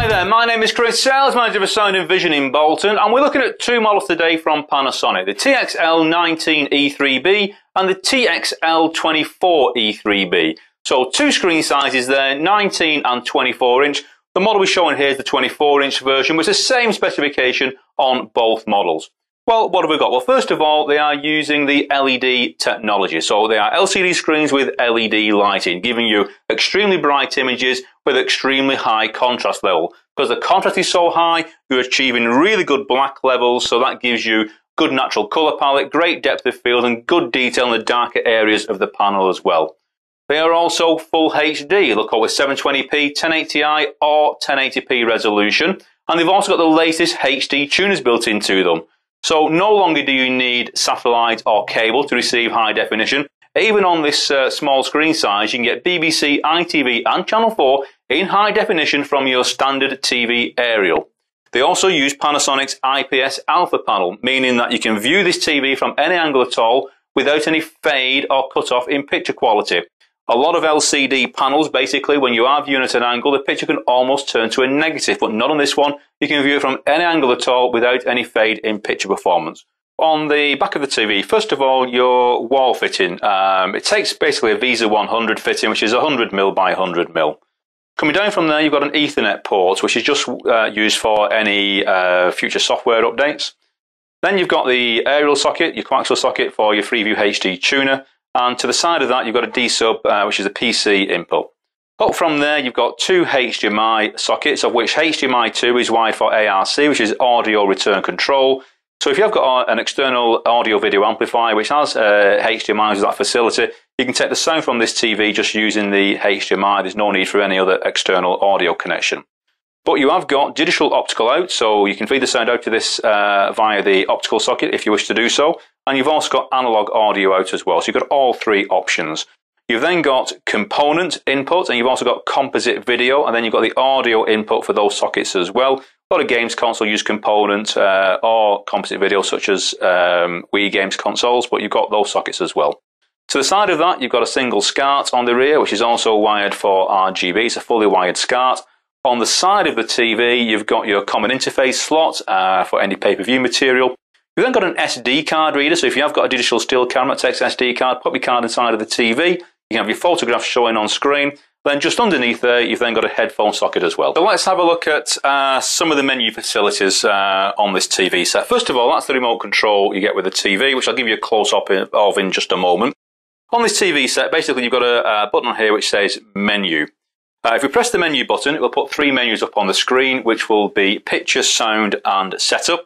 Hi there, my name is Chris, Sales Manager for Sound and Vision in Bolton, and we're looking at two models today from Panasonic, the TX-L19E3B and the TX-L24E3B. So two screen sizes there, 19 and 24 inch. The model we're showing here is the 24 inch version, which is the same specification on both models. Well, what have we got? Well, first of all, they are using the LED technology. So they are LCD screens with LED lighting, giving you extremely bright images with extremely high contrast level. Because the contrast is so high, you're achieving really good black levels, so that gives you good natural color palette, great depth of field, and good detail in the darker areas of the panel as well. They are also full HD, look over 720p, 1080i or 1080p resolution, and they've also got the latest HD tuners built into them. So no longer do you need satellite or cable to receive high definition. Even on this small screen size, you can get BBC, ITV and Channel 4 in high definition from your standard TV aerial. They also use Panasonic's IPS Alpha panel, meaning that you can view this TV from any angle at all without any fade or cut-off in picture quality. A lot of LCD panels, basically, when you are viewing at an angle, the picture can almost turn to a negative, but not on this one. You can view it from any angle at all without any fade in picture performance. On the back of the TV, first of all, your wall fitting. It takes basically a Visa 100 fitting, which is 100mm by 100mm. Coming down from there, you've got an Ethernet port, which is just used for any future software updates. Then you've got the aerial socket, your coaxial socket for your Freeview HD tuner. And to the side of that, you've got a D-Sub, which is a PC input. Up from there, you've got two HDMI sockets, of which HDMI 2 is wired for ARC, which is audio return control. So if you've got an external audio video amplifier, which has HDMI as that facility, you can take the sound from this TV just using the HDMI. There's no need for any other external audio connection. But you have got digital optical out, so you can feed the sound out to this via the optical socket if you wish to do so. And you've also got analog audio out as well, so you've got all three options. You've then got component input, and you've also got composite video, and then you've got the audio input for those sockets as well. A lot of games console use component or composite video, such as Wii games consoles, but you've got those sockets as well. To the side of that, you've got a single SCART on the rear, which is also wired for RGB. It's a fully wired SCART. On the side of the TV, you've got your common interface slot for any pay-per-view material. You've then got an SD card reader, so if you have got a digital still camera, that takes SD card, pop your card inside of the TV, you can have your photographs showing on screen. Then just underneath there, you've then got a headphone socket as well. So let's have a look at some of the menu facilities on this TV set. First of all, that's the remote control you get with the TV, which I'll give you a close-up of in just a moment. On this TV set, basically you've got a button on here which says Menu. If we press the menu button, it will put three menus up on the screen, which will be Picture, Sound and Setup.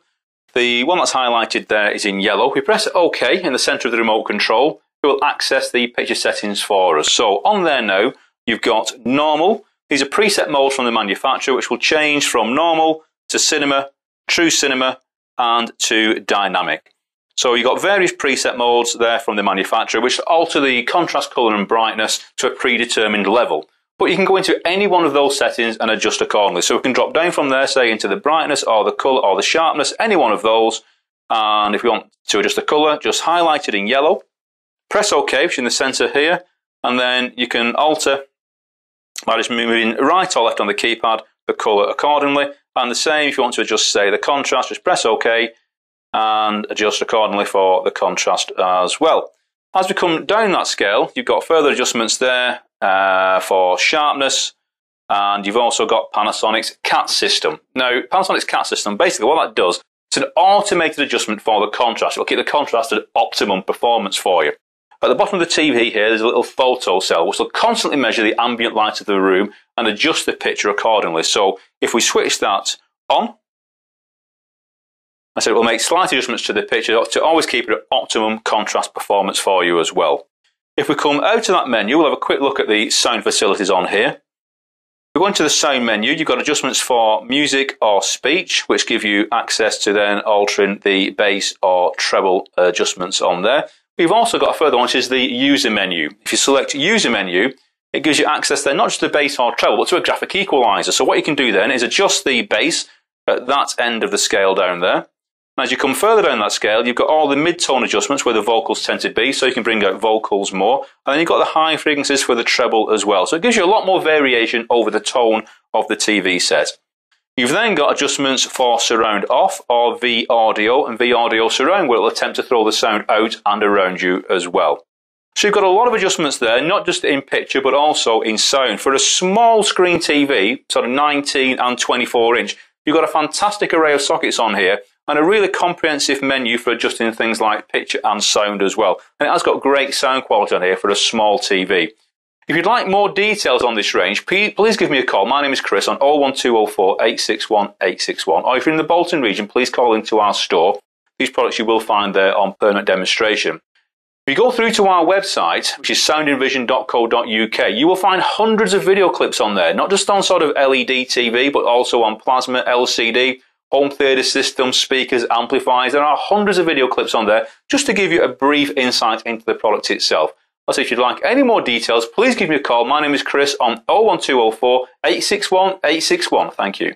The one that's highlighted there is in yellow. If we press OK in the centre of the remote control, it will access the picture settings for us. So on there now, you've got Normal. These are preset modes from the manufacturer, which will change from Normal to Cinema, True Cinema and to Dynamic. So you've got various preset modes there from the manufacturer, which alter the contrast, colour and brightness to a predetermined level. But you can go into any one of those settings and adjust accordingly. So we can drop down from there, say, into the brightness or the colour or the sharpness, any one of those. And if we want to adjust the colour, just highlight it in yellow. Press OK, which is in the centre here. And then you can alter by just moving right or left on the keypad, the colour accordingly. And the same if you want to adjust, say, the contrast, just press OK and adjust accordingly for the contrast as well. As we come down that scale, you've got further adjustments there for sharpness, and you've also got Panasonic's CAT system. Now, Panasonic's CAT system, basically what that does, it's an automated adjustment for the contrast. It'll keep the contrast at optimum performance for you. At the bottom of the TV here, there's a little photo cell, which will constantly measure the ambient light of the room and adjust the picture accordingly. So if we switch that on, I said it will make slight adjustments to the picture to always keep it at optimum contrast performance for you as well. If we come out of that menu, we'll have a quick look at the sound facilities on here. We go into the sound menu, you've got adjustments for music or speech, which give you access to then altering the bass or treble adjustments on there. We've also got a further one, which is the user menu. If you select user menu, it gives you access then not just to bass or treble, but to a graphic equalizer. So what you can do then is adjust the bass at that end of the scale down there. As you come further down that scale, you've got all the mid-tone adjustments where the vocals tend to be, so you can bring out vocals more. And then you've got the high frequencies for the treble as well. So it gives you a lot more variation over the tone of the TV set. You've then got adjustments for surround off or V-Audio and V-Audio surround, where it'll attempt to throw the sound out and around you as well. So you've got a lot of adjustments there, not just in picture but also in sound. For a small screen TV, sort of 19 and 24 inch, you've got a fantastic array of sockets on here and a really comprehensive menu for adjusting things like picture and sound as well. And it has got great sound quality on here for a small TV. If you'd like more details on this range, please give me a call. My name is Chris on 01204 861 861. Or if you're in the Bolton region, please call into our store. These products you will find there on permanent demonstration. If you go through to our website, which is soundandvision.co.uk, you will find hundreds of video clips on there, not just on sort of LED TV, but also on plasma, LCD, home theatre systems, speakers, amplifiers. There are hundreds of video clips on there just to give you a brief insight into the product itself. Also, if you'd like any more details, please give me a call. My name is Chris on 01204 861 861. Thank you.